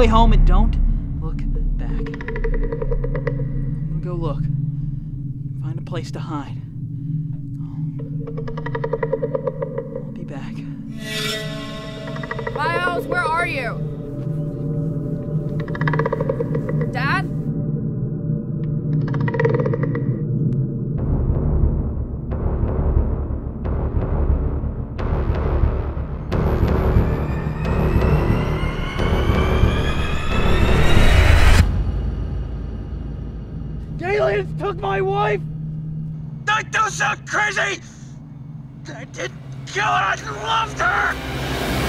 way home and don't look back. I'm gonna go look. Find a place to hide. I'll be back. Miles, where are you? Dad? My wife! Don't do so crazy! I didn't kill her! I loved her!